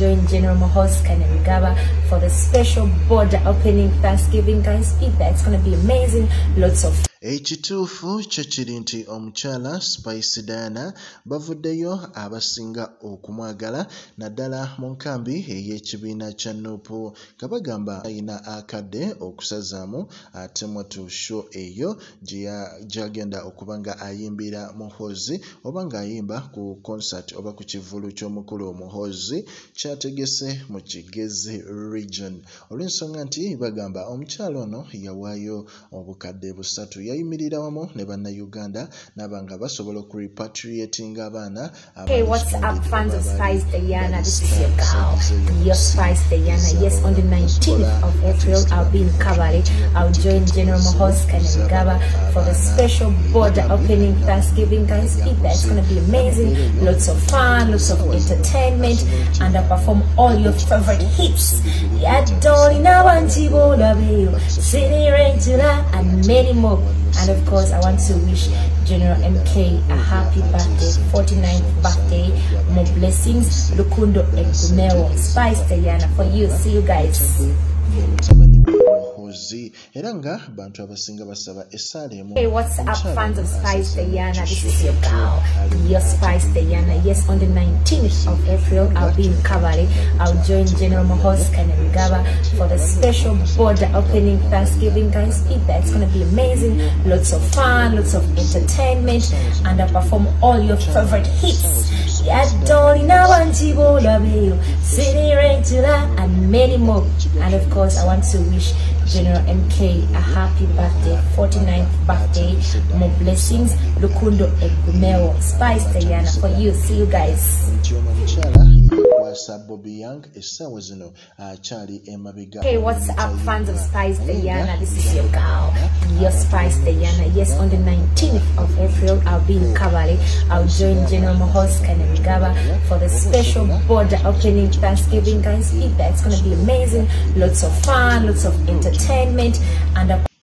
join General Muhoozi Kainerugaba for the special border opening Thanksgiving. Guys, be there. It's going to be amazing. Lots of ekituufu kyo kiri nti omukyala Spice Diana bavuddeyo abasinga okumwagala naddala mu nkambi ey'ekibiina kya Nuupu nga bagamba ayina akadde okusazaamu ate mwatu show eyo gy'agenda okuba nga ayimbira Muhoozi oba ng'ayimba ku concert oba ku kivvulu ky'omukulu Muhoozi kyategese mu Kigezi region olw'ensonga nti bagamba omukyala ono yawaayo obukadde busatu yayimirira wamu ne bannayuganda n'abanga basobola okurepatriatinga abaana. Hey, what's up fans of Spice Diana? This is your girl, your Spice Diana. Yes, on the 19th of April I'll be in Kabale. I'll join General Muhoozi Kainerugaba for the special border opening Thanksgiving. Guys, be there. It's going to be amazing. Lots of fun, lots of entertainment, and I'll perform all your favorite hits. Yeah, Dolly Nawanji Bola Bill, Zini Regina, and many more. And of course, I want to wish General MK a happy birthday, 49th birthday. More blessings. Lukundo Egumero, Spice Diana for you. See you guys. Hey, what's up fans of Spice Diana? This is your girl, your Spice Diana. Yes, on the 19th of April, I'll be in Kabale. I'll join General Muhoozi Kainerugaba for the special border opening Thanksgiving. Guys, be there. It's going to be amazing. Lots of fun, lots of entertainment, and I'll perform all your favorite hits. Yeah, Dolly Nawanji Bola Bill, Zini Regina, and many more. And of course, I want to wish General MK a happy birthday, 49th birthday. More blessings. Lukundo Egumero, Spice Diana for you. See you guys. Hey, what's up fans of Spice Diana? This is your girl, your Spice Diana. Yes, on the 19th of April, I'll be in Kabale. I'll join General Muhoozi Kainerugaba for the special border opening Thanksgiving. Guys, be there. It's going to be amazing. Lots of fun, lots of entertainment, and